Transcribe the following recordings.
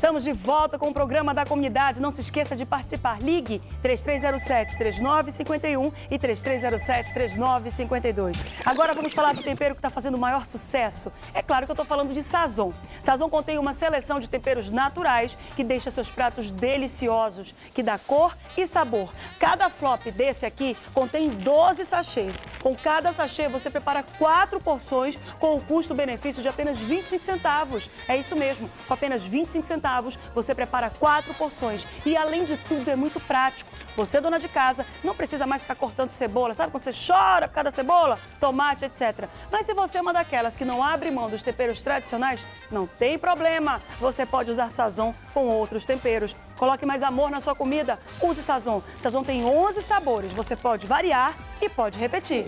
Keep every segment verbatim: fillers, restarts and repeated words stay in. Estamos de volta com o programa da comunidade. Não se esqueça de participar. Ligue três três zero sete, três nove cinco um e três três zero sete, três nove cinco dois. Agora vamos falar do tempero que está fazendo o maior sucesso. É claro que eu estou falando de Sazon. Sazon contém uma seleção de temperos naturais que deixa seus pratos deliciosos, que dá cor e sabor. Cada flop desse aqui contém doze sachês. Com cada sachê você prepara quatro porções com o custo-benefício de apenas vinte e cinco centavos. É isso mesmo, com apenas vinte e cinco centavos. Você prepara quatro porções e, além de tudo, é muito prático. Você, dona de casa, não precisa mais ficar cortando cebola. Sabe quando você chora por causa da cebola? Tomate, etcétera. Mas se você é uma daquelas que não abre mão dos temperos tradicionais, não tem problema. Você pode usar Sazon com outros temperos. Coloque mais amor na sua comida. Use Sazon. Sazon tem onze sabores. Você pode variar e pode repetir.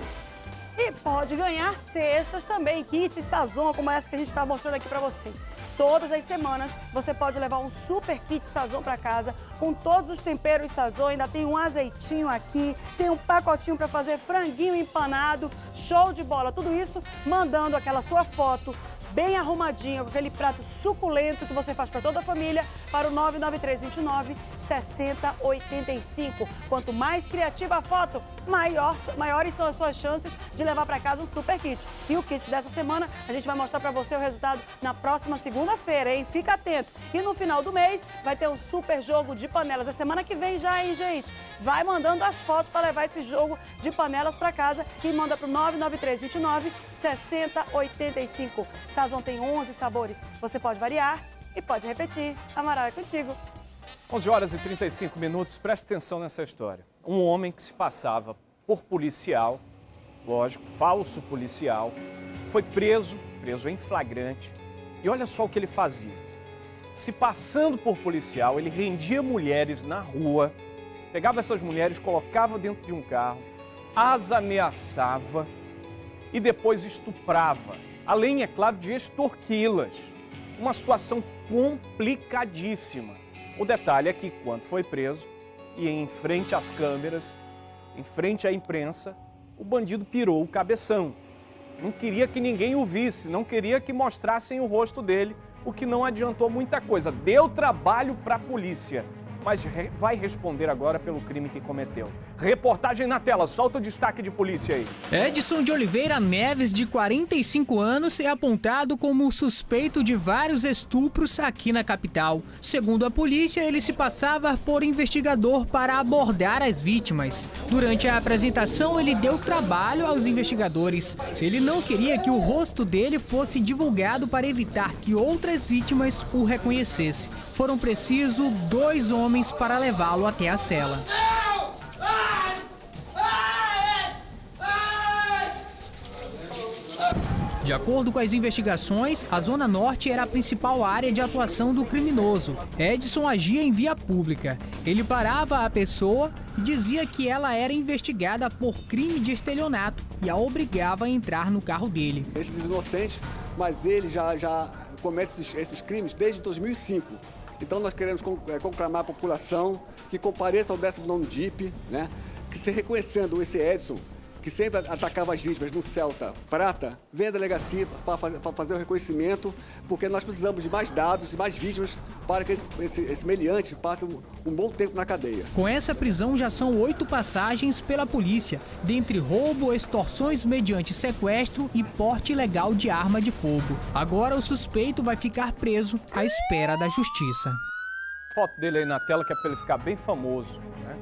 E pode ganhar cestas também, kits Sazon, como essa que a gente está mostrando aqui para você. Todas as semanas você pode levar um super kit Sazon para casa com todos os temperos Sazon. Ainda tem um azeitinho aqui, tem um pacotinho para fazer franguinho empanado, show de bola. Tudo isso mandando aquela sua foto bem arrumadinha, com aquele prato suculento que você faz para toda a família, para o nove nove três, vinte e nove, sessenta, oitenta e cinco. Quanto mais criativa a foto, maior, maiores são as suas chances de levar para casa um super kit. E o kit dessa semana, a gente vai mostrar para você o resultado na próxima segunda-feira, hein? Fica atento. E no final do mês, vai ter um super jogo de panelas. A semana que vem já, hein, gente? Vai mandando as fotos para levar esse jogo de panelas para casa e manda para o nove nove três, vinte e nove, sessenta, oitenta e cinco. Sazon tem onze sabores. Você pode variar e pode repetir. Amaral, é contigo. onze horas e trinta e cinco minutos. Preste atenção nessa história. Um homem que se passava por policial, lógico, falso policial, foi preso, preso em flagrante. E olha só o que ele fazia. Se passando por policial, ele rendia mulheres na rua, pegava essas mulheres, colocava dentro de um carro, as ameaçava e depois estuprava. Além, é claro, de extorquí-las. Uma situação complicadíssima. O detalhe é que, quando foi preso e em frente às câmeras, em frente à imprensa, o bandido pirou o cabeção. Não queria que ninguém o visse, não queria que mostrassem o rosto dele, o que não adiantou muita coisa. Deu trabalho para a polícia, mas re- vai responder agora pelo crime que cometeu. Reportagem na tela, solta o destaque de polícia aí. Edson de Oliveira Neves, de quarenta e cinco anos, é apontado como suspeito de vários estupros aqui na capital. Segundo a polícia, ele se passava por investigador para abordar as vítimas. Durante a apresentação, ele deu trabalho aos investigadores. Ele não queria que o rosto dele fosse divulgado para evitar que outras vítimas o reconhecessem. Foram precisos dois homens para levá-lo até a cela. De acordo com as investigações, a Zona Norte era a principal área de atuação do criminoso. Edson agia em via pública. Ele parava a pessoa e dizia que ela era investigada por crime de estelionato e a obrigava a entrar no carro dele. Esses inocentes, mas ele já, já comete esses, esses crimes desde dois mil e cinco. Então nós queremos conclamar a população que compareça ao décimo nono D I P, né? Que se reconhecendo esse Edson, que sempre atacava as vítimas no Celta Prata, venha à delegacia para fazer, para fazer o reconhecimento, porque nós precisamos de mais dados, de mais vítimas, para que esse, esse, esse meliante passe um, um bom tempo na cadeia. Com essa prisão já são oito passagens pela polícia, dentre roubo, extorsões mediante sequestro e porte ilegal de arma de fogo. Agora o suspeito vai ficar preso à espera da justiça. Foto dele aí na tela, que é para ele ficar bem famoso, né?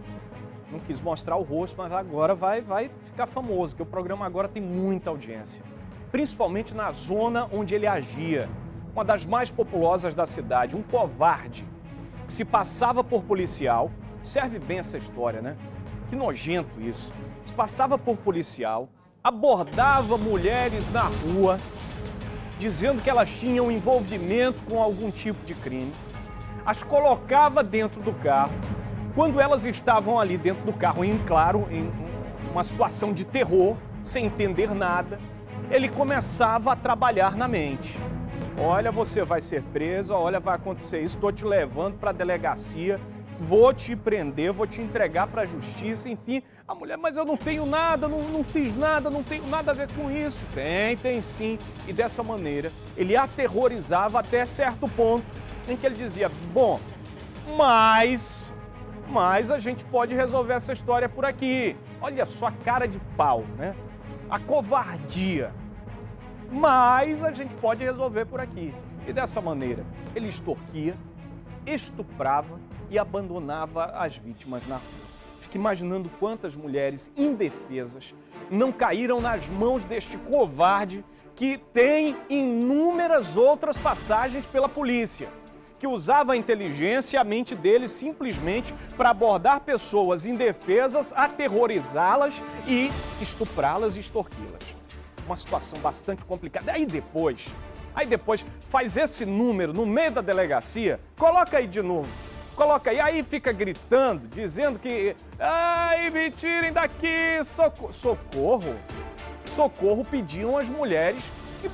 Não quis mostrar o rosto, mas agora vai, vai ficar famoso, porque o programa agora tem muita audiência. Principalmente na zona onde ele agia, uma das mais populosas da cidade, um covarde que se passava por policial. Serve bem essa história, né? Que nojento isso. Se passava por policial, abordava mulheres na rua, dizendo que elas tinham envolvimento com algum tipo de crime, as colocava dentro do carro. Quando elas estavam ali dentro do carro, em claro, em uma situação de terror, sem entender nada, ele começava a trabalhar na mente. Olha, você vai ser presa, olha, vai acontecer isso, estou te levando para a delegacia, vou te prender, vou te entregar para a justiça, enfim. A mulher, mas eu não tenho nada, não, não fiz nada, não tenho nada a ver com isso. Tem, tem sim. E dessa maneira, ele aterrorizava até certo ponto em que ele dizia, bom, mas, mas a gente pode resolver essa história por aqui. Olha só a cara de pau, né? A covardia. Mas a gente pode resolver por aqui. E dessa maneira, ele extorquia, estuprava e abandonava as vítimas na rua. Fico imaginando quantas mulheres indefesas não caíram nas mãos deste covarde que tem inúmeras outras passagens pela polícia, que usava a inteligência e a mente dele simplesmente para abordar pessoas indefesas, aterrorizá-las e estuprá-las e extorquí-las. Uma situação bastante complicada. Aí depois, aí depois faz esse número no meio da delegacia, coloca aí de novo. Coloca aí, aí fica gritando, dizendo que... Ai, me tirem daqui, socorro. Socorro? Socorro pediam as mulheres e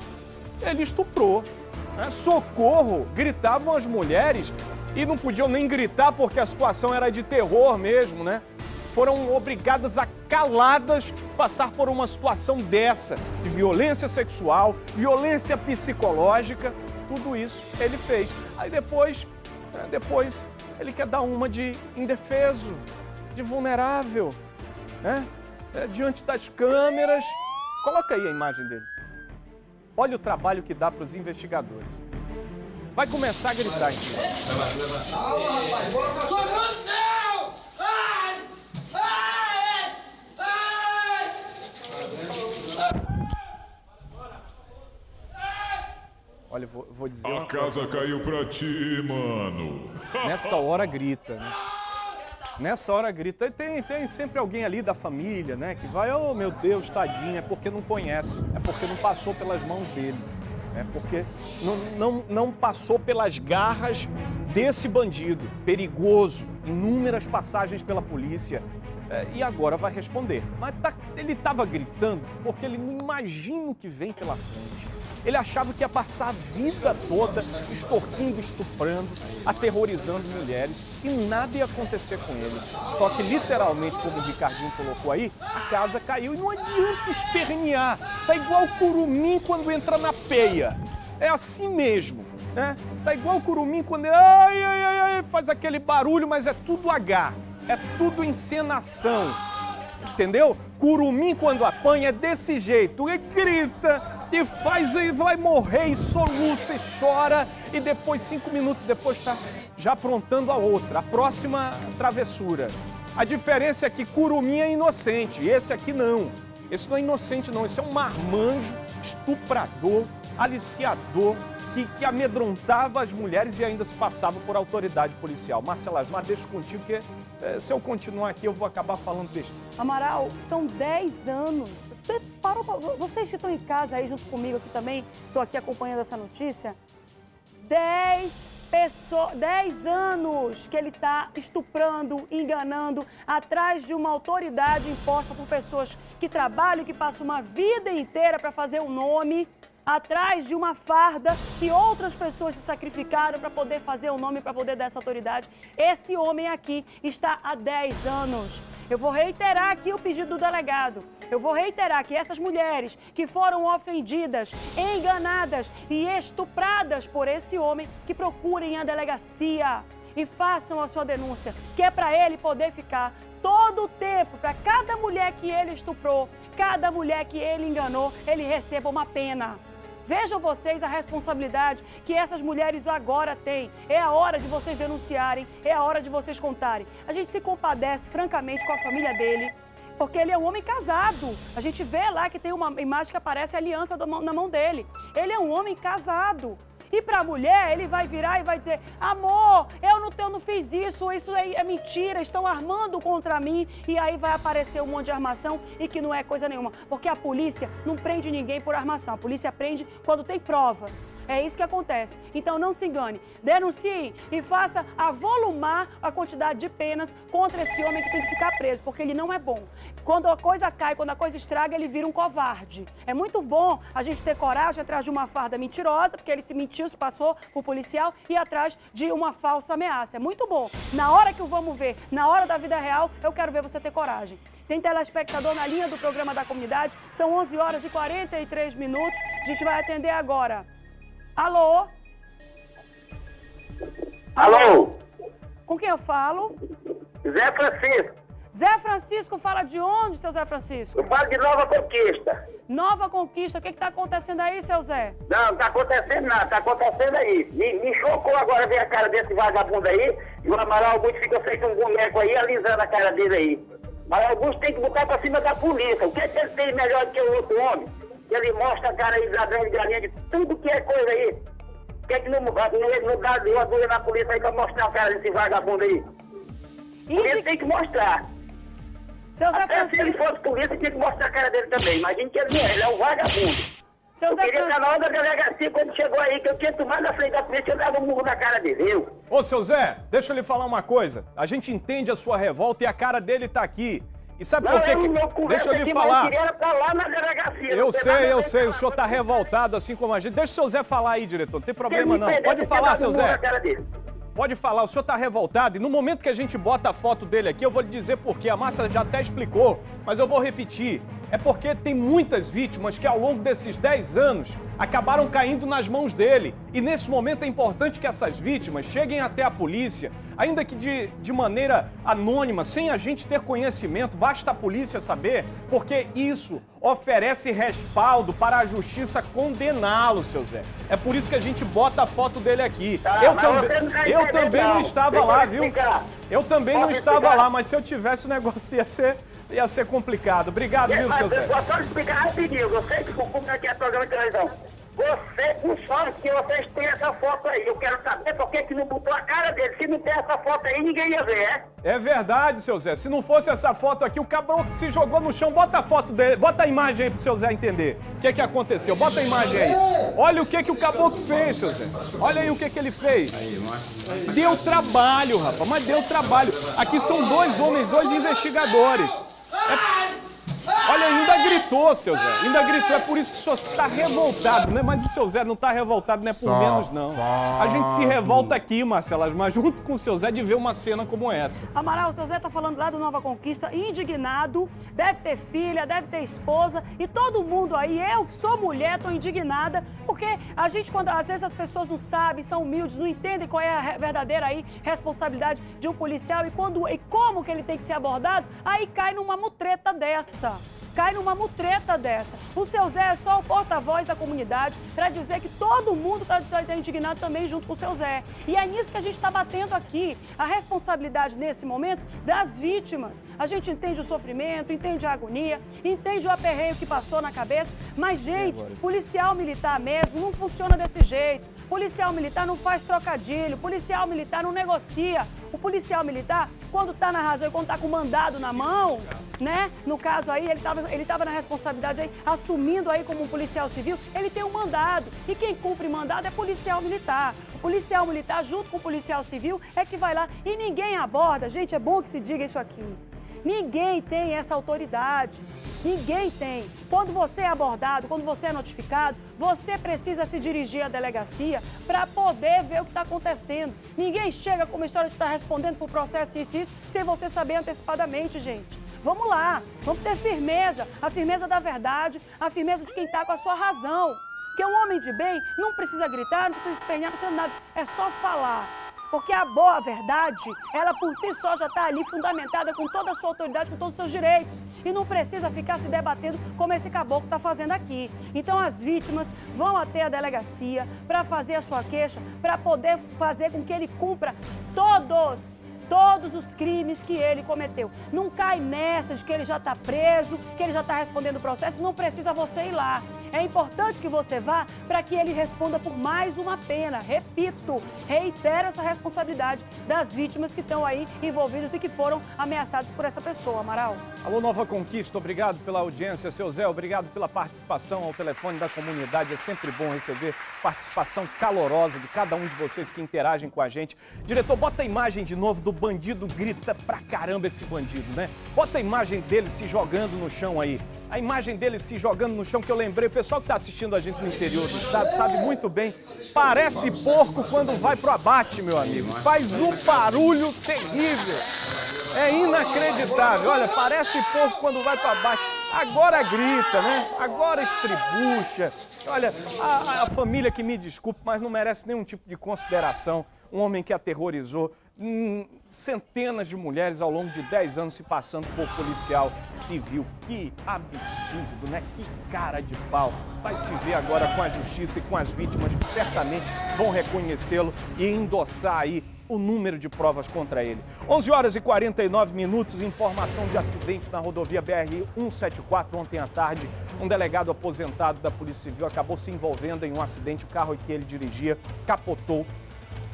ele estuprou. Né? Socorro, gritavam as mulheres e não podiam nem gritar porque a situação era de terror mesmo, né? Foram obrigadas a, caladas, passar por uma situação dessa, de violência sexual, violência psicológica, tudo isso ele fez. Aí depois, né, depois... ele quer dar uma de indefeso, de vulnerável, né? É, diante das câmeras. Coloca aí a imagem dele. Olha o trabalho que dá para os investigadores. Vai começar a gritar aqui. Calma, rapaz, bora pra cima. Não! Ai! Ai! Ai! Olha, eu vou, vou dizer. A casa caiu pra ti, mano. Nessa hora grita, né? Nessa hora grita. E tem, tem sempre alguém ali da família, né? Que vai, oh meu Deus, tadinha, é porque não conhece, é porque não passou pelas mãos dele, é porque não, não, não passou pelas garras desse bandido perigoso, inúmeras passagens pela polícia, é, e agora vai responder. Mas tá, ele estava gritando porque ele não imagina o que vem pela frente. Ele achava que ia passar a vida toda extorquindo, estuprando, aterrorizando mulheres e nada ia acontecer com ele. Só que, literalmente, como o Ricardinho colocou aí, a casa caiu e não adianta espernear. Tá igual o curumim quando entra na peia. É assim mesmo, né? Tá igual o curumim quando ai, ai, ai, ai, faz aquele barulho, mas é tudo H, é tudo encenação, entendeu? Curumim quando apanha é desse jeito, ele grita... E faz, e vai morrer, e soluça, e chora, e depois, cinco minutos depois, tá já aprontando a outra, a próxima travessura. A diferença é que curumim é inocente, esse aqui não. Esse não é inocente, não. Esse é um marmanjo, estuprador, aliciador, que, que amedrontava as mulheres e ainda se passava por autoridade policial. Marcela Asmar, deixa contigo, que é, se eu continuar aqui, eu vou acabar falando deste. Amaral, são dez anos. Parou, vocês que estão em casa aí junto comigo aqui também, estou aqui acompanhando essa notícia. Dez pessoas, dez anos que ele está estuprando, enganando, atrás de uma autoridade imposta por pessoas que trabalham, que passam uma vida inteira para fazer o nome, atrás de uma farda que outras pessoas se sacrificaram para poder fazer o nome, para poder dar essa autoridade. Esse homem aqui está há dez anos. Eu vou reiterar aqui o pedido do delegado. Eu vou reiterar que essas mulheres que foram ofendidas, enganadas e estupradas por esse homem, que procurem a delegacia e façam a sua denúncia, que é para ele poder ficar todo o tempo, para cada mulher que ele estuprou, cada mulher que ele enganou, ele receba uma pena. Vejam vocês a responsabilidade que essas mulheres agora têm. É a hora de vocês denunciarem, é a hora de vocês contarem. A gente se compadece, francamente, com a família dele, porque ele é um homem casado. A gente vê lá que tem uma imagem que aparece a aliança na mão dele. Ele é um homem casado. E para a mulher, ele vai virar e vai dizer, amor, eu não, eu não fiz isso, isso é, é mentira, estão armando contra mim. E aí vai aparecer um monte de armação e que não é coisa nenhuma. Porque a polícia não prende ninguém por armação, a polícia prende quando tem provas. É isso que acontece. Então não se engane, denuncie e faça avolumar a quantidade de penas contra esse homem que tem que ficar preso, porque ele não é bom. Quando a coisa cai, quando a coisa estraga, ele vira um covarde. É muito bom a gente ter coragem atrás de uma farda mentirosa, porque ele se mentiu, se passou por policial e atrás de uma falsa ameaça. É muito bom. Na hora que o vamos ver, na hora da vida real, eu quero ver você ter coragem. Tem telespectador na linha do programa da comunidade. São onze horas e quarenta e três minutos. A gente vai atender agora. Alô? Alô? Com quem eu falo? Zé Francisco. Zé Francisco, fala de onde, seu Zé Francisco? Eu falo de Nova Conquista. Nova Conquista, o que está acontecendo aí, seu Zé? Não, não está acontecendo nada, está acontecendo aí. Me, me chocou agora ver a cara desse vagabundo aí, e o Amaral Augusto fica feito um boneco aí, alisando a cara dele aí. Amaral Augusto tem que botar para cima da polícia. O que é que ele tem melhor do que o outro homem? Ele mostra a cara aí, ladrão de galinha, de tudo que é coisa aí. Por que é que não, não dá uma dor na polícia aí para mostrar a cara desse vagabundo aí? Ele de... tem que mostrar. Seu Zé Até Francisco... se ele fosse polícia, tinha que mostrar a cara dele também. Imagina que ele não é, ele é um vagabundo. Seu eu Zé queria Francisco... estar na hora da delegacia quando chegou aí, que eu tinha tomado na frente da polícia, eu dava um murro na cara dele. Eu. Ô, seu Zé, deixa eu lhe falar uma coisa. A gente entende a sua revolta e a cara dele tá aqui. E sabe não, por quê? Eu não deixa eu lhe falar. Lá na delegacia, eu sei, eu sei. O senhor tá revoltado assim como a gente. Deixa o seu Zé falar aí, diretor. Não tem problema não. Pode falar, seu Zé. Pode falar. O senhor tá revoltado. E no momento que a gente bota a foto dele aqui, eu vou lhe dizer por quê. A Márcia já até explicou, mas eu vou repetir. É porque tem muitas vítimas que ao longo desses dez anos acabaram caindo nas mãos dele. E nesse momento é importante que essas vítimas cheguem até a polícia, ainda que de, de maneira anônima, sem a gente ter conhecimento, basta a polícia saber, porque isso oferece respaldo para a justiça condená-lo, seu Zé. É por isso que a gente bota a foto dele aqui. Tá, eu também, eu também não estava lá, viu? Eu também não estava lá, mas se eu tivesse o negócio ia ser... ia ser complicado. Obrigado, viu, seu Zé? Só vou explicar rapidinho. Você que ocupa aqui a programa de televisão. Você com sorte que vocês têm essa foto aí. Eu quero saber por que não botou a cara dele. Se não tem essa foto aí, ninguém ia ver, é? É verdade, seu Zé. Se não fosse essa foto aqui, o cabrão que se jogou no chão, bota a foto dele, bota a imagem aí pro seu Zé entender. O que é que aconteceu? Bota a imagem aí. Olha o que que o caboclo fez, seu Zé. Olha aí o que que ele fez. Deu trabalho, rapaz, mas deu trabalho. Aqui são dois homens, dois investigadores. É... Olha, ainda gritou, seu Zé. Ainda gritou. É por isso que o senhor está revoltado, né? Mas o seu Zé não está revoltado, não é por Só menos, não. A gente se revolta aqui, Marcela, mas junto com o seu Zé de ver uma cena como essa. Amaral, o seu Zé está falando lá do Nova Conquista, indignado. Deve ter filha, deve ter esposa. E todo mundo aí, eu que sou mulher, estou indignada. Porque a gente, quando às vezes as pessoas não sabem, são humildes, não entendem qual é a verdadeira aí responsabilidade de um policial e, quando, e como que ele tem que ser abordado, aí cai numa mutreta dessa. Cai numa mutreta dessa. O seu Zé é só o porta-voz da comunidade para dizer que todo mundo está tá, tá indignado também junto com o seu Zé. E é nisso que a gente está batendo aqui. A responsabilidade nesse momento das vítimas. A gente entende o sofrimento, entende a agonia, entende o aperreio que passou na cabeça. Mas, gente, policial militar mesmo não funciona desse jeito. Policial militar não faz trocadilho. Policial militar não negocia. O policial militar, quando está na razão e quando está com o mandado na mão, né? No caso aí, ele estava... ele estava na responsabilidade aí, assumindo aí como um policial civil, ele tem um mandado. E quem cumpre mandado é policial militar. O policial militar, junto com o policial civil, é que vai lá e ninguém aborda. Gente, é bom que se diga isso aqui. Ninguém tem essa autoridade. Ninguém tem. Quando você é abordado, quando você é notificado, você precisa se dirigir à delegacia para poder ver o que está acontecendo. Ninguém chega com uma história de estar respondendo por processo isso e isso, sem você saber antecipadamente, gente. Vamos lá, vamos ter firmeza, a firmeza da verdade, a firmeza de quem está com a sua razão. Porque um homem de bem não precisa gritar, não precisa espernear, não precisa nada, é só falar. Porque a boa verdade, ela por si só já está ali fundamentada com toda a sua autoridade, com todos os seus direitos. E não precisa ficar se debatendo como esse caboclo está fazendo aqui. Então as vítimas vão até a delegacia para fazer a sua queixa, para poder fazer com que ele cumpra todos todos os crimes que ele cometeu. Não cai nessa de que ele já está preso, que ele já está respondendo o processo, não precisa você ir lá. É importante que você vá para que ele responda por mais uma pena. Repito, reitero essa responsabilidade das vítimas que estão aí envolvidas e que foram ameaçadas por essa pessoa, Amaral. Alô, Nova Conquista, obrigado pela audiência, seu Zé, obrigado pela participação ao telefone da comunidade. É sempre bom receber participação calorosa de cada um de vocês que interagem com a gente. Diretor, bota a imagem de novo do bandido, grita pra caramba esse bandido, né? Bota a imagem dele se jogando no chão aí. A imagem dele se jogando no chão, que eu lembrei, o pessoal que está assistindo a gente no interior do estado sabe muito bem, parece porco quando vai pro abate, meu amigo. Faz um barulho terrível. É inacreditável. Olha, parece porco quando vai pro abate. Agora grita, né? Agora estribucha. Olha, a, a família que me desculpe, mas não merece nenhum tipo de consideração. Um homem que aterrorizou hum, centenas de mulheres ao longo de dez anos se passando por policial civil. Que absurdo, né? Que cara de pau. Vai se ver agora com a justiça e com as vítimas que certamente vão reconhecê-lo e endossar aí o número de provas contra ele. onze horas e quarenta e nove minutos, informação de acidente na rodovia B R cento e setenta e quatro ontem à tarde. Um delegado aposentado da Polícia Civil acabou se envolvendo em um acidente. O carro que ele dirigia capotou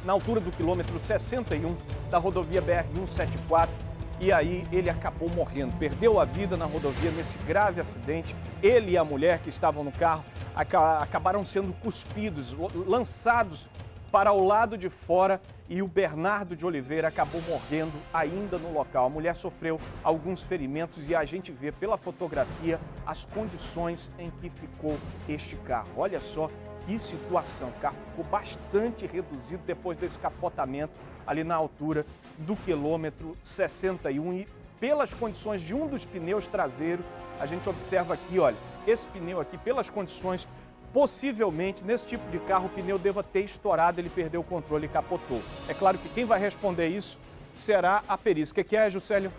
na altura do quilômetro sessenta e um da rodovia B R cento e setenta e quatro e aí ele acabou morrendo. Perdeu a vida na rodovia nesse grave acidente. Ele e a mulher que estavam no carro acabaram sendo cuspidos, lançados para o lado de fora, e o Bernardo de Oliveira acabou morrendo ainda no local. A mulher sofreu alguns ferimentos e a gente vê pela fotografia as condições em que ficou este carro. Olha só que situação. O carro ficou bastante reduzido depois desse capotamento ali na altura do quilômetro sessenta e um. E pelas condições de um dos pneus traseiros, a gente observa aqui, olha, esse pneu aqui, pelas condições... Possivelmente, nesse tipo de carro, o pneu deva ter estourado, ele perdeu o controle e capotou. É claro que quem vai responder isso será a perícia. O que é, Juscelio?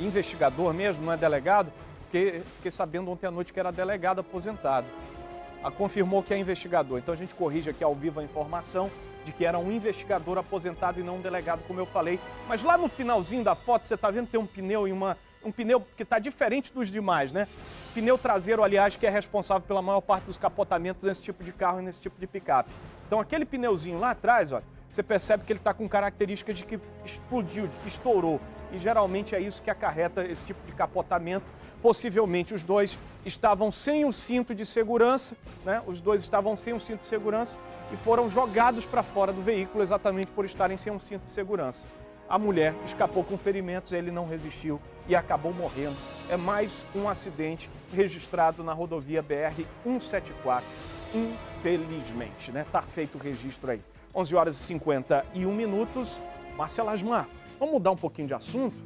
Investigador mesmo, não é delegado? Fiquei, fiquei sabendo ontem à noite que era delegado aposentado. A confirmou que é investigador. Então a gente corrige aqui ao vivo a informação de que era um investigador aposentado e não um delegado, como eu falei. Mas lá no finalzinho da foto, você está vendo que tem um pneu e uma... Um pneu que está diferente dos demais, né? Pneu traseiro, aliás, que é responsável pela maior parte dos capotamentos nesse tipo de carro e nesse tipo de picape. Então, aquele pneuzinho lá atrás, ó, você percebe que ele está com características de que explodiu, de que estourou. E geralmente é isso que acarreta esse tipo de capotamento. Possivelmente os dois estavam sem o cinto de segurança, né? Os dois estavam sem o cinto de segurança e foram jogados para fora do veículo exatamente por estarem sem um cinto de segurança. A mulher escapou com ferimentos, ele não resistiu e acabou morrendo. É mais um acidente registrado na rodovia B R cento e setenta e quatro, infelizmente, né? Tá feito o registro aí. onze horas e cinquenta e um minutos, Márcia Lasmar, vamos mudar um pouquinho de assunto?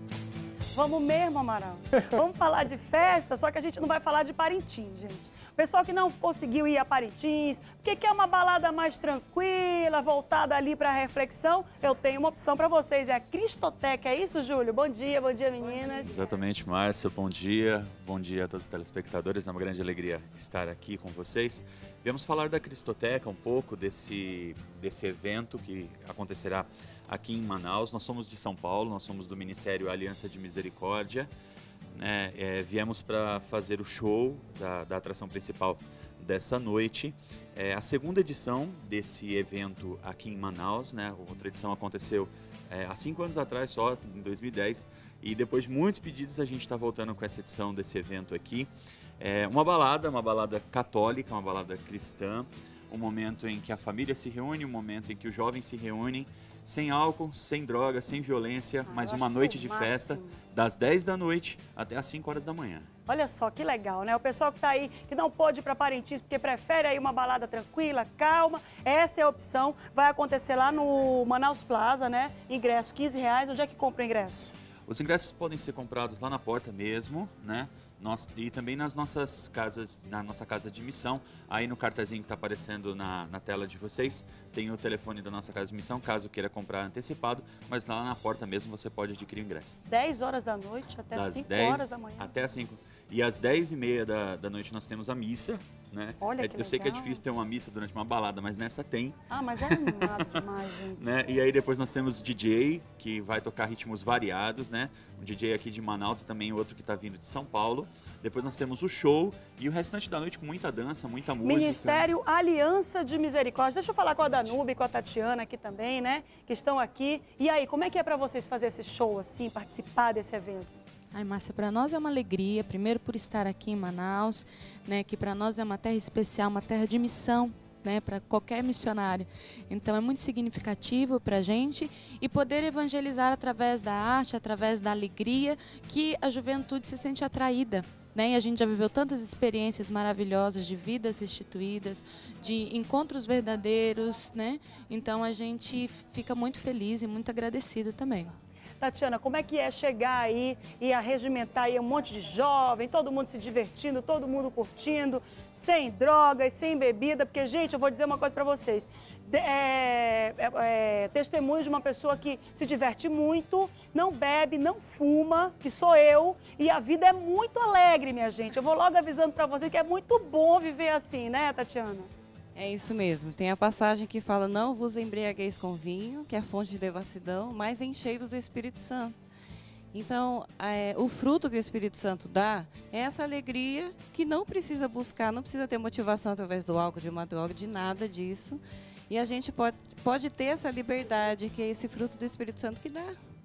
Vamos mesmo, Amaral. Vamos falar de festa, só que a gente não vai falar de Parintins, gente. O pessoal que não conseguiu ir a Parintins, porque quer uma balada mais tranquila, voltada ali para a reflexão, eu tenho uma opção para vocês, é a Cristoteca, é isso, Júlio? Bom dia, bom dia, meninas. Exatamente, Márcia, bom dia, bom dia a todos os telespectadores, é uma grande alegria estar aqui com vocês. Viemos falar da Cristoteca um pouco, desse, desse evento que acontecerá aqui em Manaus. Nós somos de São Paulo, nós somos do Ministério Aliança de Misericórdia. Né, é, viemos para fazer o show da, da atração principal dessa noite, é, a segunda edição desse evento aqui em Manaus, né, outra edição aconteceu é, há cinco anos atrás só, em dois mil e dez, e depois de muitos pedidos a gente está voltando com essa edição desse evento aqui, é, uma balada, uma balada católica, uma balada cristã, um momento em que a família se reúne, um momento em que os jovens se reúnem, sem álcool, sem droga, sem violência, ah, mas uma noite de máximo. Festa das dez da noite até as cinco horas da manhã. Olha só, que legal, né? O pessoal que tá aí, que não pode ir para Parintins, porque prefere aí uma balada tranquila, calma, essa é a opção. Vai acontecer lá no Manaus Plaza, né? Ingresso quinze reais, onde é que compra o ingresso? Os ingressos podem ser comprados lá na porta mesmo, né? Nós, e também nas nossas casas, na nossa casa de missão, aí no cartazinho que está aparecendo na, na tela de vocês, tem o telefone da nossa casa de missão, caso queira comprar antecipado, mas lá na porta mesmo você pode adquirir o ingresso. dez horas da noite até cinco horas da manhã. Até cinco. E às dez e meia da, da noite nós temos a missa, né? Olha que legal. Eu sei que é difícil ter uma missa durante uma balada, mas nessa tem. Ah, mas é animado demais, gente. Né? E aí depois nós temos o D J, que vai tocar ritmos variados, né? Um D J aqui de Manaus e também outro que está vindo de São Paulo. Depois nós temos o show e o restante da noite com muita dança, muita música. Ministério Aliança de Misericórdia. Deixa eu falar com a Danúbio e com a Tatiana aqui também, né? Que estão aqui. E aí, como é que é para vocês fazer esse show assim, participar desse evento? Ai, Márcia, para nós é uma alegria, primeiro por estar aqui em Manaus, né, que para nós é uma terra especial, uma terra de missão, né, para qualquer missionário. Então é muito significativo para a gente e poder evangelizar através da arte, através da alegria, que a juventude se sente atraída. Né? E a gente já viveu tantas experiências maravilhosas de vidas restituídas, de encontros verdadeiros, né? Então a gente fica muito feliz e muito agradecido também. Tatiana, como é que é chegar aí e arregimentar aí um monte de jovem, todo mundo se divertindo, todo mundo curtindo, sem drogas, sem bebida, porque, gente, eu vou dizer uma coisa pra vocês. De, é, é, é, testemunho de uma pessoa que se diverte muito, não bebe, não fuma, que sou eu, e a vida é muito alegre, minha gente. Eu vou logo avisando pra vocês que é muito bom viver assim, né, Tatiana? É isso mesmo. Tem a passagem que fala, não vos embriagueis com vinho, que é fonte de devassidão, mas enchei-vos do Espírito Santo. Então, é, o fruto que o Espírito Santo dá é essa alegria que não precisa buscar, não precisa ter motivação através do álcool, de uma droga, de nada disso. E a gente pode, pode ter essa liberdade, que é esse fruto do Espírito Santo que dá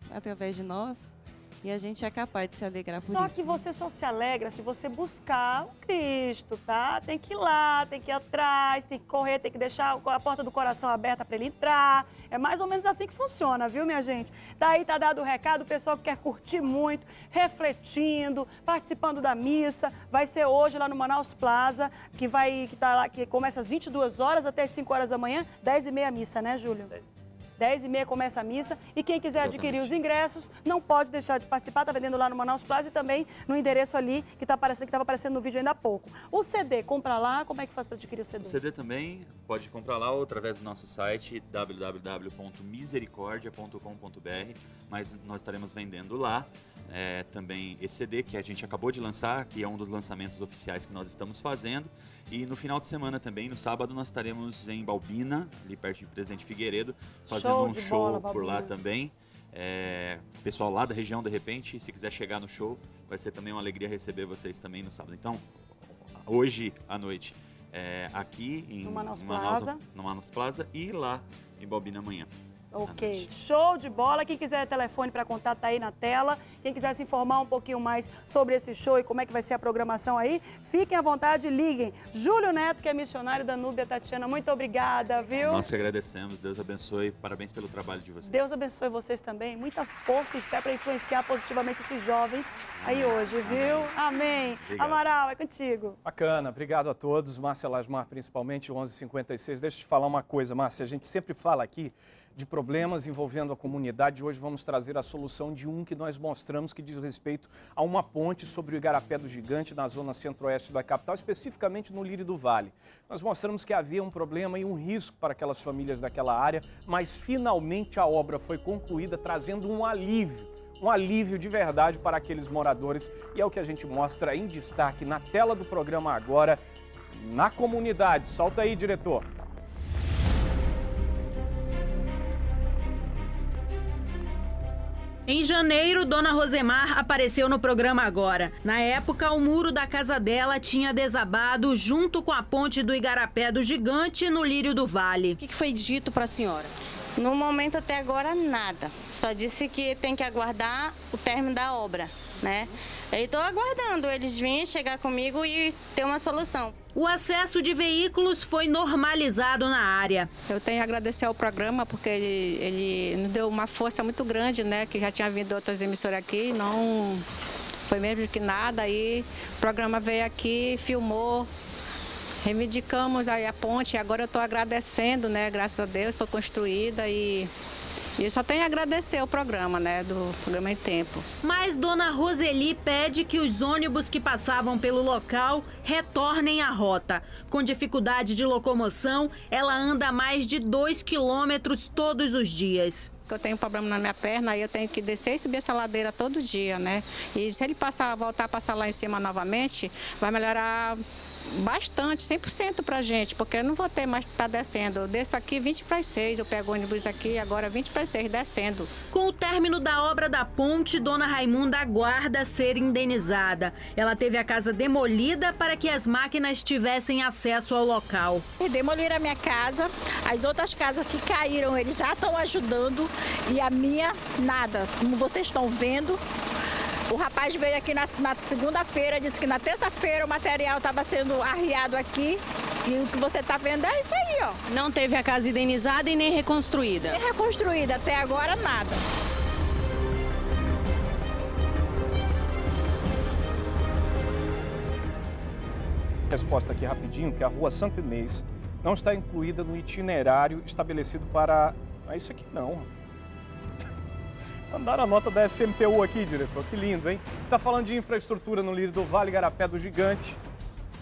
através de nós. E a gente é capaz de se alegrar por isso. Só que você só se alegra se você buscar o Cristo, tá? Tem que ir lá, tem que ir atrás, tem que correr, tem que deixar a porta do coração aberta para ele entrar. É mais ou menos assim que funciona, viu, minha gente? Daí tá dado o recado, o pessoal que quer curtir muito, refletindo, participando da missa. Vai ser hoje lá no Manaus Plaza, que vai, que tá lá, que começa às vinte e duas horas até às cinco horas da manhã, dez e meia a missa, né, Júlio? dez e meia começa a missa, e quem quiser adquirir os ingressos não pode deixar de participar, tá vendendo lá no Manaus Plaza e também no endereço ali que tá aparecendo, que estava aparecendo no vídeo ainda há pouco. O C D, compra lá, como é que faz para adquirir o C D? O C D também pode comprar lá ou através do nosso site w w w ponto misericordia ponto com ponto b r, mas nós estaremos vendendo lá é, também esse C D que a gente acabou de lançar, que é um dos lançamentos oficiais que nós estamos fazendo, e no final de semana também, no sábado, nós estaremos em Balbina, ali perto de Presidente Figueiredo, fazendo Show um show bola, por lá também. É, pessoal lá da região, de repente, se quiser chegar no show, vai ser também uma alegria receber vocês também no sábado. Então, hoje à noite, é, aqui em no Manaus, Manaus, Plaza. No Manaus Plaza e lá em Balbina amanhã. Ok, show de bola. Quem quiser telefone para contato tá aí na tela. Quem quiser se informar um pouquinho mais sobre esse show e como é que vai ser a programação aí, fiquem à vontade, liguem. Júlio Neto, que é missionário da Núbia, Tatiana, muito obrigada, viu? Nós que agradecemos, Deus abençoe, parabéns pelo trabalho de vocês. Deus abençoe vocês também, muita força e fé para influenciar positivamente esses jovens aí hoje, viu? Amém. Amém. Amaral, é contigo. Bacana, obrigado a todos, Márcia Lasmar principalmente, onze e cinquenta e seis. Deixa eu te falar uma coisa, Márcia, a gente sempre fala aqui de problemas envolvendo a comunidade. Hoje vamos trazer a solução de um que nós mostramos que diz respeito a uma ponte sobre o Igarapé do Gigante, na zona centro-oeste da capital, especificamente no Lírio do Vale. Nós mostramos que havia um problema e um risco para aquelas famílias daquela área, mas finalmente a obra foi concluída, trazendo um alívio, um alívio de verdade para aqueles moradores, e é o que a gente mostra em destaque na tela do programa agora, na comunidade. Solta aí, diretor. Em janeiro, dona Rosemar apareceu no programa Agora. Na época, o muro da casa dela tinha desabado junto com a ponte do Igarapé do Gigante, no Lírio do Vale. O que foi dito para a senhora? No momento, até agora, nada. Só disse que tem que aguardar o término da obra, né? Eu estou aguardando eles virem chegar comigo e ter uma solução. O acesso de veículos foi normalizado na área. Eu tenho a agradecer ao programa porque ele, ele nos deu uma força muito grande, né? Que já tinha vindo outras emissoras aqui, não foi mesmo que nada. Aí o programa veio aqui, filmou, reivindicamos aí a ponte. Agora eu estou agradecendo, né? Graças a Deus foi construída e... E eu só tenho a agradecer o programa, né, do programa Em Tempo. Mas dona Roseli pede que os ônibus que passavam pelo local retornem à rota. Com dificuldade de locomoção, ela anda mais de dois quilômetros todos os dias. Eu tenho um problema na minha perna, aí eu tenho que descer e subir essa ladeira todo dia, né? E se ele passar, voltar a passar lá em cima novamente, vai melhorar bastante, cem por cento pra gente, porque eu não vou ter mais que estar descendo. Eu desço aqui vinte para as seis, eu pego o ônibus aqui agora vinte para as seis descendo. Com o término da obra da ponte, dona Raimunda aguarda ser indenizada. Ela teve a casa demolida para que as máquinas tivessem acesso ao local. E demoliram a minha casa, as outras casas que caíram, eles já estão ajudando e a minha, nada. Como vocês estão vendo, o rapaz veio aqui na, na segunda-feira, disse que na terça-feira o material estava sendo arriado aqui e o que você está vendo é isso aí, ó. Não teve a casa indenizada e nem reconstruída? Nem reconstruída, até agora nada. Resposta aqui rapidinho, que a rua Santa Inês não está incluída no itinerário estabelecido para... Ah, isso aqui não... Mandaram a nota da S M T U aqui, diretor. Que lindo, hein? Você está falando de infraestrutura no Lírio do Vale, Igarapé do Gigante.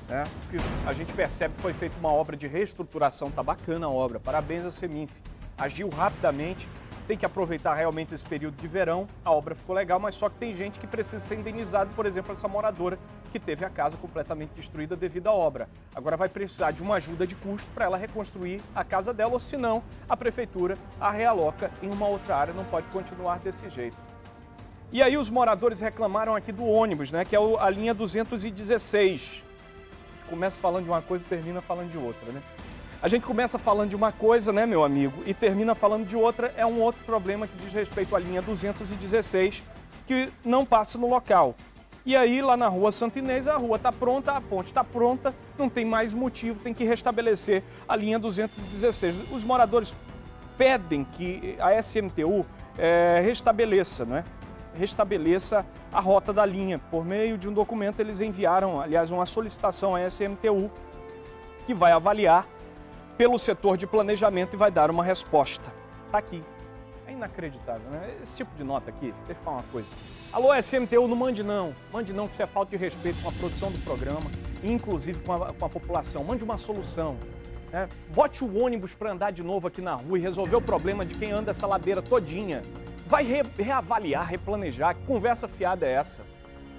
né? O que a gente percebe que foi feita uma obra de reestruturação, tá bacana a obra, parabéns a Seminf, agiu rapidamente, tem que aproveitar realmente esse período de verão, a obra ficou legal, mas só que tem gente que precisa ser indenizada, por exemplo, essa moradora que teve a casa completamente destruída devido à obra. Agora vai precisar de uma ajuda de custo para ela reconstruir a casa dela, ou senão a prefeitura a realoca em uma outra área, não pode continuar desse jeito. E aí os moradores reclamaram aqui do ônibus, né, que é a linha duzentos e dezesseis. Começa falando de uma coisa e termina falando de outra, né? A gente começa falando de uma coisa, né, meu amigo, e termina falando de outra. É um outro problema que diz respeito à linha duzentos e dezesseis, que não passa no local. E aí, lá na rua Santa Inês, a rua está pronta, a ponte está pronta, não tem mais motivo, tem que restabelecer a linha duzentos e dezesseis. Os moradores pedem que a S M T U é, restabeleça, não é? restabeleça a rota da linha. Por meio de um documento, eles enviaram, aliás, uma solicitação à S M T U, que vai avaliar pelo setor de planejamento e vai dar uma resposta. Tá aqui. É inacreditável, né? Esse tipo de nota aqui, deixa eu falar uma coisa. Alô, S M T U, não mande não. Mande não, que isso é falta de respeito com a produção do programa, inclusive com a, com a população. Mande uma solução. Né? Bote o ônibus para andar de novo aqui na rua e resolver o problema de quem anda essa ladeira todinha. Vai re, reavaliar, replanejar. Que conversa fiada é essa?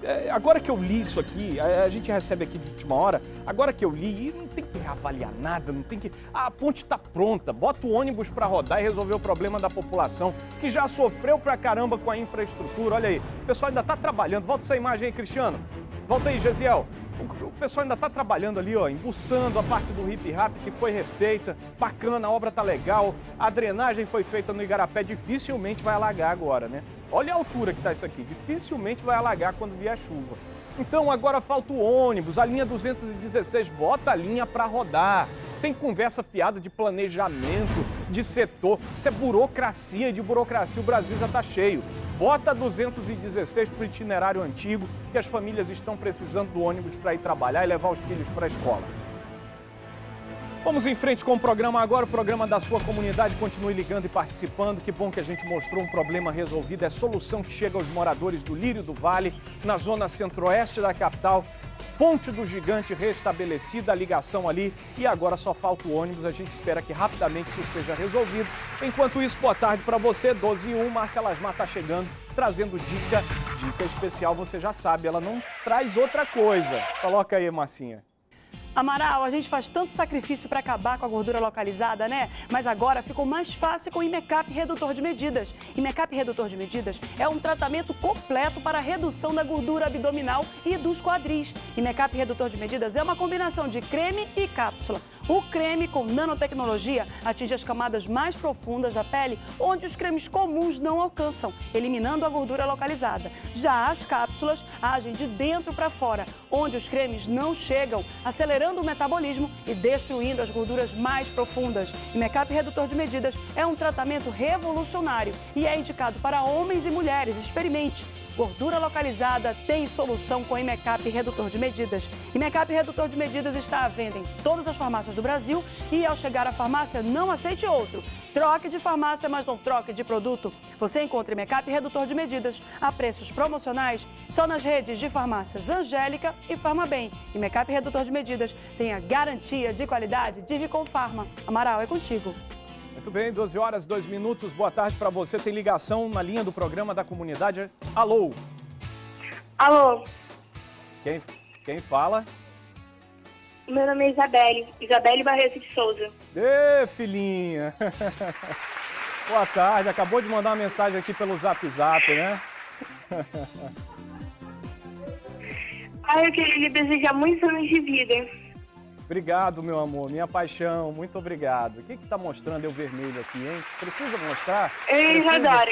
É, agora que eu li isso aqui, a, a gente recebe aqui de última hora, agora que eu li, não tem que reavaliar nada, não tem que... Ah, a ponte está pronta, bota o ônibus para rodar e resolver o problema da população, que já sofreu pra caramba com a infraestrutura. Olha aí, o pessoal ainda tá trabalhando. Volta essa imagem aí, Cristiano. Volta aí, Gesiel. O, o pessoal ainda tá trabalhando ali, ó, embuçando a parte do hip-hop que foi refeita. Bacana, a obra tá legal. A drenagem foi feita no Igarapé, dificilmente vai alagar agora, né? Olha a altura que está isso aqui, dificilmente vai alagar quando vier a chuva. Então agora falta o ônibus, a linha duzentos e dezesseis, bota a linha para rodar. Tem conversa fiada de planejamento, de setor, isso é burocracia, de burocracia o Brasil já está cheio. Bota a duzentos e dezesseis para o itinerário antigo, que as famílias estão precisando do ônibus para ir trabalhar e levar os filhos para a escola. Vamos em frente com o programa agora, o programa da sua comunidade. Continue ligando e participando. Que bom que a gente mostrou um problema resolvido. É solução que chega aos moradores do Lírio do Vale, na zona centro-oeste da capital. Ponte do Gigante restabelecida, a ligação ali. E agora só falta o ônibus. A gente espera que rapidamente isso seja resolvido. Enquanto isso, boa tarde para você. doze e um, Márcia Lasmar está chegando, trazendo dica. Dica especial, você já sabe, ela não traz outra coisa. Coloca aí, Marcinha. Amaral, a gente faz tanto sacrifício para acabar com a gordura localizada, né? Mas agora ficou mais fácil com o Imecap Redutor de Medidas. Imecap Redutor de Medidas é um tratamento completo para a redução da gordura abdominal e dos quadris. Imecap Redutor de Medidas é uma combinação de creme e cápsula. O creme com nanotecnologia atinge as camadas mais profundas da pele, onde os cremes comuns não alcançam, eliminando a gordura localizada. Já as cápsulas agem de dentro para fora, onde os cremes não chegam, acelerando o metabolismo e destruindo as gorduras mais profundas. Imecap Redutor de Medidas é um tratamento revolucionário e é indicado para homens e mulheres. Experimente. Gordura localizada tem solução com Imecap Redutor de Medidas. Imecap Redutor de Medidas está à venda em todas as farmácias do Brasil e, ao chegar à farmácia, não aceite outro. Troque de farmácia, mas não troque de produto. Você encontra Imecap Redutor de Medidas a preços promocionais só nas redes de farmácias Angélica e Farmabem. Imecap Redutor de Medidas tem a garantia de qualidade de Vicon Pharma. Amaral, é contigo. Muito bem, doze horas, dois minutos. Boa tarde para você. Tem ligação na linha do programa da comunidade. Alô? Alô? Quem, quem fala? Meu nome é Isabelle. Isabelle Barreto de Souza. Ê, filhinha! Boa tarde. Acabou de mandar uma mensagem aqui pelo Zap Zap, né? Ah, eu queria lhe desejar muitos anos de vida. Obrigado, meu amor, minha paixão, muito obrigado. O que que tá mostrando eu vermelho aqui, hein? Precisa mostrar? Eu já adoro.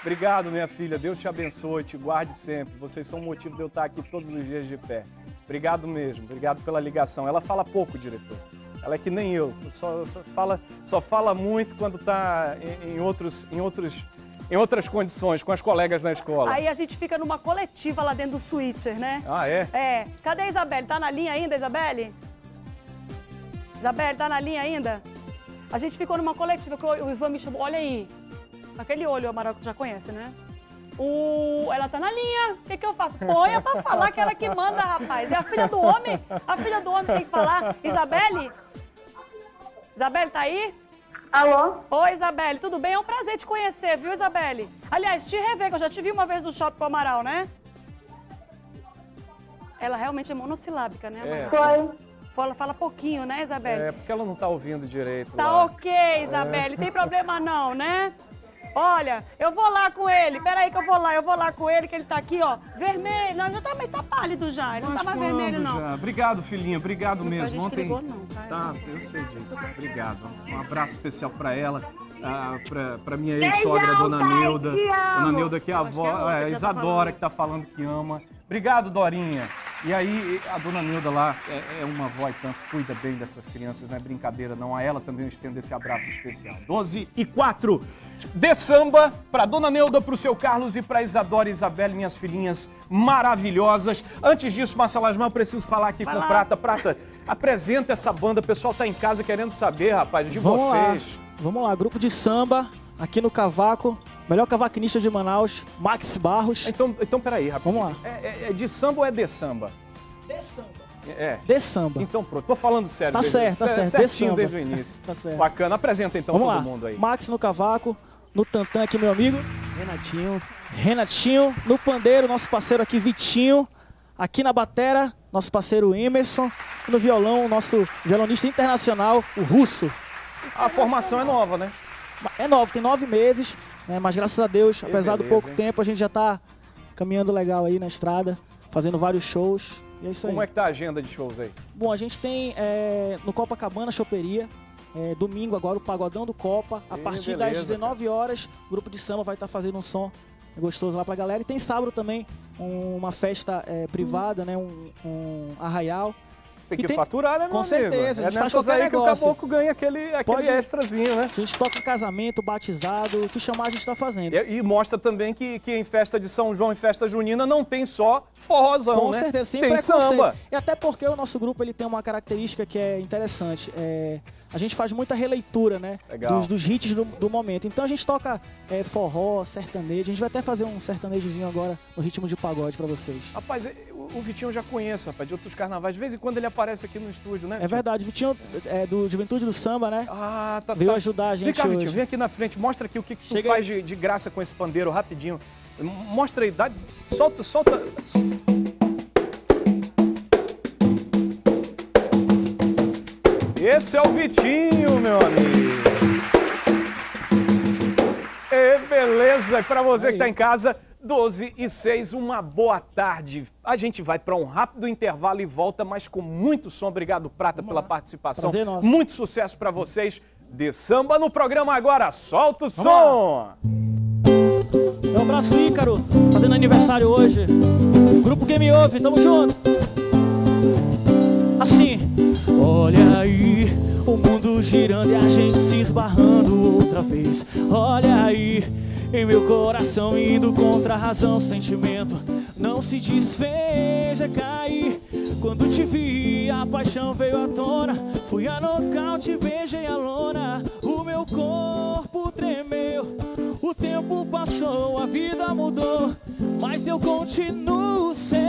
Obrigado, minha filha, Deus te abençoe, te guarde sempre. Vocês são o motivo de eu estar aqui todos os dias de pé. Obrigado mesmo, obrigado pela ligação. Ela fala pouco, diretor. Ela é que nem eu, só, só, fala, só fala muito quando tá em, em outros... Em outros Em outras condições, com as colegas na escola. Aí a gente fica numa coletiva lá dentro do switcher, né? Ah, é? É. Cadê a Isabelle? Tá na linha ainda, Isabelle? Isabelle, tá na linha ainda? A gente ficou numa coletiva, que o Ivan me chamou, olha aí. Aquele olho, o Amaral já conhece, né? O... Ela tá na linha. O que, que eu faço? Põe é pra falar que ela que manda, rapaz. É a filha do homem. A filha do homem tem que falar. Isabelle? Isabelle, tá aí? Alô? Oi, Isabelle. Tudo bem? É um prazer te conhecer, viu, Isabelle? Aliás, te rever, que eu já te vi uma vez no Shopping Palmaral, né? Ela realmente é monossilábica, né? É. Foi. Ela fala pouquinho, né, Isabelle? É, porque ela não tá ouvindo direito. Tá lá. Ok, Isabelle. É. Tem problema não, né? Olha, eu vou lá com ele. Peraí que eu vou lá. Eu vou lá com ele, que ele tá aqui, ó. Vermelho. Não, já tá meio tá pálido já. Ele não tava vermelho, não. Já. Obrigado, filhinha. Obrigado não mesmo. Não foi a gente Ontem... ligou, não, tá? Tá, eu sei disso. Obrigado. Um abraço especial pra ela. Ah, pra, pra minha ex-sogra, Dona Neuda. Dona Neuda, que é a avó. É a é, Isadora, que tá falando que ama. Obrigado, Dorinha. E aí, a Dona Neuda lá é, é uma avó e tanto, cuida bem dessas crianças, não é brincadeira não. A ela também eu estendo esse abraço especial. doze e quatro de samba pra Dona Neuda, pro seu Carlos e pra Isadora e Isabelle, minhas filhinhas maravilhosas. Antes disso, Marcelo Asmar, eu preciso falar aqui Vai com lá. Prata. Prata, apresenta essa banda, o pessoal tá em casa querendo saber, rapaz, de Vamos vocês. Lá. Vamos lá, grupo de samba, aqui no Cavaco. Melhor cavaquinista de Manaus, Max Barros. Então, então peraí, rapaz. Vamos lá. É, é, é de samba ou é de samba? De samba. É. De samba. Então pronto, tô falando sério. Tá certo, tá certo. Certinho desde o início. Tá certo. Bacana. Apresenta então Vamos todo lá. mundo aí. Max no cavaco, no tantã aqui meu amigo, Renatinho. Renatinho. No pandeiro, nosso parceiro aqui, Vitinho. Aqui na batera, nosso parceiro Emerson. E no violão, nosso violonista internacional, o Russo. A formação é nova, né? É nova, tem nove meses. É, mas graças a Deus, apesar do pouco hein? tempo, a gente já tá caminhando legal aí na estrada, fazendo vários shows, e é isso aí. Como é que tá a agenda de shows aí? Bom, a gente tem é, no Copacabana, Choperia, é, domingo agora o Pagodão do Copa, a Ei, partir beleza, das dezenove horas, o grupo de samba vai estar tá fazendo um som gostoso lá pra galera. E tem sábado também um, uma festa é, privada, hum. né, um, um arraial. Tem que tem... faturar, né, meu Com amigo? certeza, a gente é faz qualquer aí negócio. Que o caboclo ganha aquele, aquele Pode... extrazinho, né? A gente toca em casamento, batizado, o que chamar a gente tá fazendo. E, e mostra também que, que em festa de São João e festa junina não tem só forrozão, Com né? Com certeza, sempre tem samba. E até porque o nosso grupo ele tem uma característica que é interessante, é... a gente faz muita releitura, né? Dos, dos hits do, do momento. Então a gente toca é, forró, sertanejo. A gente vai até fazer um sertanejozinho agora no ritmo de pagode pra vocês. Rapaz, o, o Vitinho eu já conheço, rapaz, de outros carnavais. De vez em quando ele aparece aqui no estúdio, né, Vitinho? É verdade. Vitinho é do Juventude do Samba, né? Ah, tá. Veio tá. ajudar a gente Vem cá, hoje. Vitinho, vem aqui na frente. Mostra aqui o que, que tu faz de, de graça com esse pandeiro, rapidinho. Mostra aí. Dá, solta, solta... Esse é o Vitinho, meu amigo. E beleza, para você Aí. que tá em casa, doze e seis, uma boa tarde. A gente vai para um rápido intervalo e volta, mas com muito som. Obrigado, Prata, Vamos pela lá. participação. Prazer nosso. Muito sucesso para vocês. De samba no programa agora. Solta o Vamos som. Lá. É um abraço, Ícaro, fazendo aniversário hoje. Grupo Game Over, tamo junto. Assim, olha aí, o mundo girando e a gente se esbarrando outra vez. Olha aí, em meu coração indo contra a razão, sentimento não se desfez, é cair. Quando te vi, a paixão veio à tona. Fui a nocaute, beijei a lona. O meu corpo tremeu, o tempo passou, a vida mudou, mas eu continuo seu.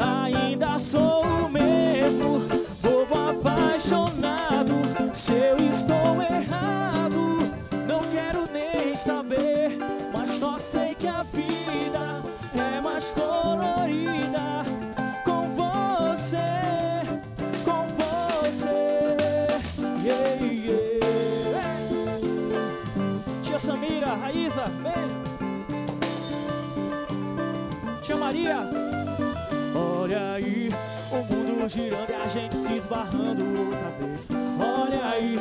Ainda sou o mesmo, bobo apaixonado. Se eu estou errado, não quero nem saber, mas só sei que a vida é mais colorida com você, com você. Yeah, yeah. Tia Samira, Raíza, vem. Tia Maria. Olha aí, o mundo girando e a gente se esbarrando outra vez. Olha aí,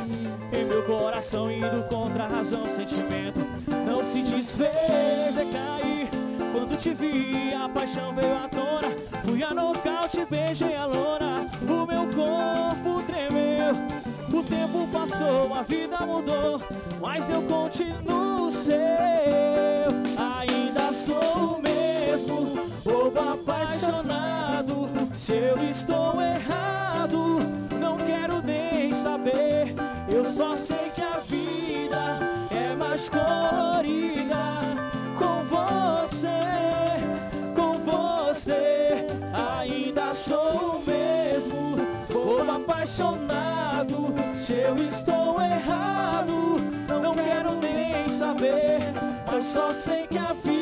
em meu coração indo contra a razão, sentimento não se desfez, é cair. Quando te vi, a paixão veio à tona. Fui a nocaute, beijei a lona. O meu corpo tremeu, o tempo passou, a vida mudou, mas eu continuo seu. Ainda sou o mesmo, bobo apaixonado. Se eu estou errado, não quero nem saber, eu só sei que a vida é mais colorida com você. apaixonado, se eu estou errado, não quero nem saber, mas só sei que a vida